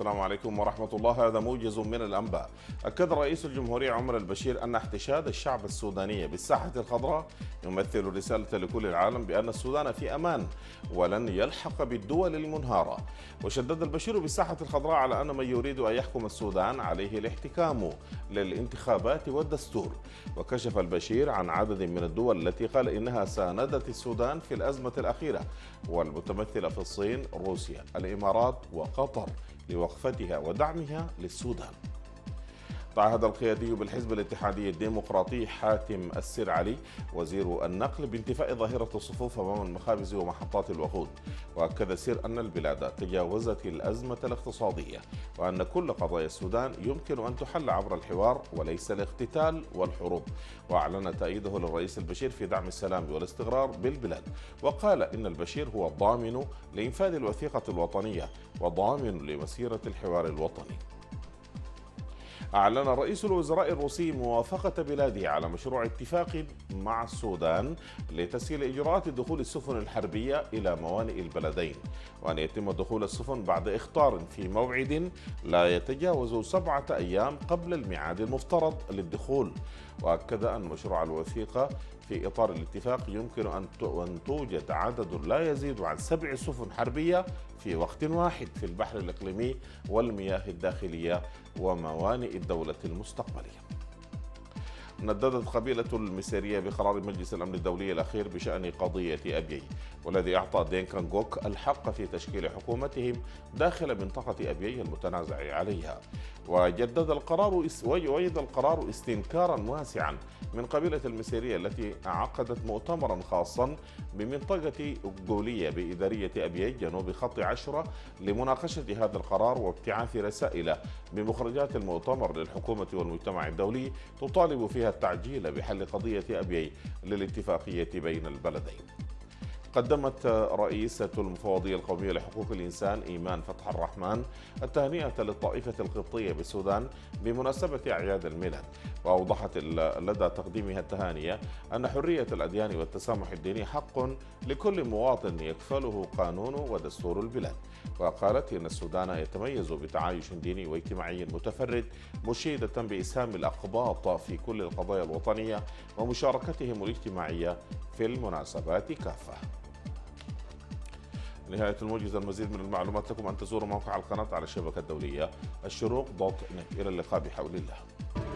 والسلام عليكم ورحمة الله. هذا موجز من الأنباء. أكد رئيس الجمهورية عمر البشير أن احتشاد الشعب السوداني بالساحة الخضراء يمثل رسالة لكل العالم بأن السودان في أمان ولن يلحق بالدول المنهارة. وشدد البشير بالساحة الخضراء على أن من يريد أن يحكم السودان عليه الاحتكام للانتخابات والدستور. وكشف البشير عن عدد من الدول التي قال إنها ساندت السودان في الأزمة الأخيرة والمتمثلة في الصين، روسيا، الإمارات وقطر لوقفتها ودعمها للسودان. تعهد القيادي بالحزب الاتحادي الديمقراطي حاتم السر علي وزير النقل بانتفاء ظاهرة الصفوف أمام المخابز ومحطات الوقود. وأكد السر أن البلاد تجاوزت الأزمة الاقتصادية وأن كل قضايا السودان يمكن أن تحل عبر الحوار وليس الاقتتال والحروب. وأعلن تأييده للرئيس البشير في دعم السلام والاستقرار بالبلاد. وقال إن البشير هو الضامن لإنفاذ الوثيقة الوطنية وضامن لمسيرة الحوار الوطني. أعلن رئيس الوزراء الروسي موافقة بلاده على مشروع اتفاق مع السودان لتسهيل إجراءات دخول السفن الحربية إلى موانئ البلدين، وأن يتم دخول السفن بعد إخطار في موعد لا يتجاوز 7 أيام قبل الميعاد المفترض للدخول. وأكد أن مشروع الوثيقة في إطار الاتفاق يمكن أن توجد عدد لا يزيد عن 7 سفن حربية في وقت واحد في البحر الإقليمي والمياه الداخلية وموانئ الدولة المستقبلية. نددت قبيلة المسيرية بقرار مجلس الأمن الدولي الأخير بشأن قضية أبيي، والذي أعطى دينكا جوك الحق في تشكيل حكومتهم داخل منطقة أبيي المتنازع عليها. ويؤيد القرار استنكارا واسعا من قبيلة المسيرية التي عقدت مؤتمرا خاصا بمنطقة جولية بإدارية أبيي جنوب خط 10 لمناقشة هذا القرار وابتعاث رسائل بمخرجات المؤتمر للحكومة والمجتمع الدولي تطالب فيها التعجيل بحل قضية أبيي للاتفاقية بين البلدين. قدمت رئيسة المفوضية القومية لحقوق الإنسان إيمان فتح الرحمن التهنئة للطائفة القبطية بالسودان بمناسبة أعياد الميلاد. وأوضحت لدى تقديمها التهانية أن حرية الأديان والتسامح الديني حق لكل مواطن يكفله قانون ودستور البلاد. وقالت إن السودان يتميز بتعايش ديني واجتماعي متفرد، مشيدة بإسهام الأقباط في كل القضايا الوطنية ومشاركتهم الاجتماعية في المناسبات كافة. نهاية الموجز. المزيد من المعلومات لكم أن تزوروا موقع القناة على الشبكة الدولية الشروق.net. إلى اللقاء بحول الله.